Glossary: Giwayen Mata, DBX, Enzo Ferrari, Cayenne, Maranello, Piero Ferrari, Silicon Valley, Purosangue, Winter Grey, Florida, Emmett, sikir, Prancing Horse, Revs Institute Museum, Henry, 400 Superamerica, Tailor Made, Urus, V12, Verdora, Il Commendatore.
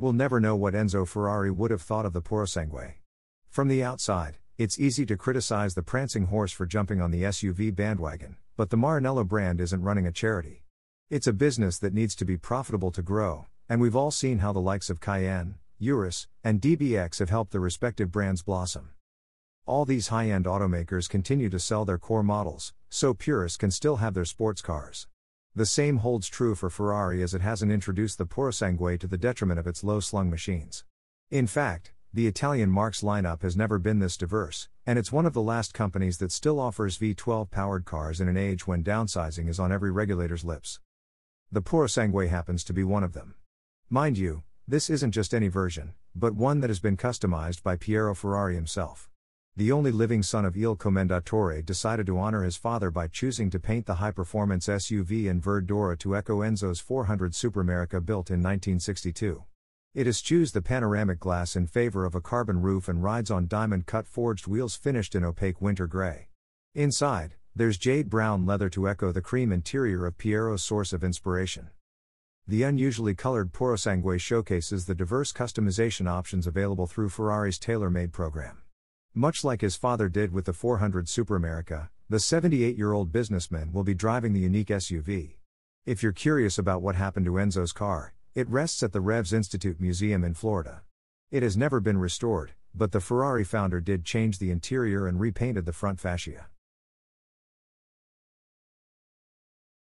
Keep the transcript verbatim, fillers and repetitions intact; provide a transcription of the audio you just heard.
We'll never know what Enzo Ferrari would have thought of the Purosangue. From the outside, it's easy to criticize the Prancing Horse for jumping on the S U V bandwagon, but the Maranello brand isn't running a charity. It's a business that needs to be profitable to grow, and we've all seen how the likes of Cayenne, Urus, and D B X have helped their respective brands blossom. All these high-end automakers continue to sell their core models, so purists can still have their sports cars. The same holds true for Ferrari, as it hasn't introduced the Purosangue to the detriment of its low-slung machines. In fact, the Italian marque's lineup has never been this diverse, and it's one of the last companies that still offers V twelve-powered cars in an age when downsizing is on every regulator's lips. The Purosangue happens to be one of them. Mind you, this isn't just any version, but one that has been customized by Piero Ferrari himself. The only living son of Il Commendatore decided to honor his father by choosing to paint the high-performance S U V in Verdora to echo Enzo's four hundred Superamerica built in nineteen sixty-two. It eschews the panoramic glass in favor of a carbon roof and rides on diamond-cut forged wheels finished in opaque winter gray. Inside, there's jade-brown leather to echo the cream interior of Piero's source of inspiration. The unusually colored Purosangue showcases the diverse customization options available through Ferrari's tailor-made program. Much like his father did with the four hundred Superamerica, the seventy-eight-year-old businessman will be driving the unique S U V. If you're curious about what happened to Enzo's car, it rests at the Revs Institute Museum in Florida. It has never been restored, but the Ferrari founder did change the interior and repainted the front fascia.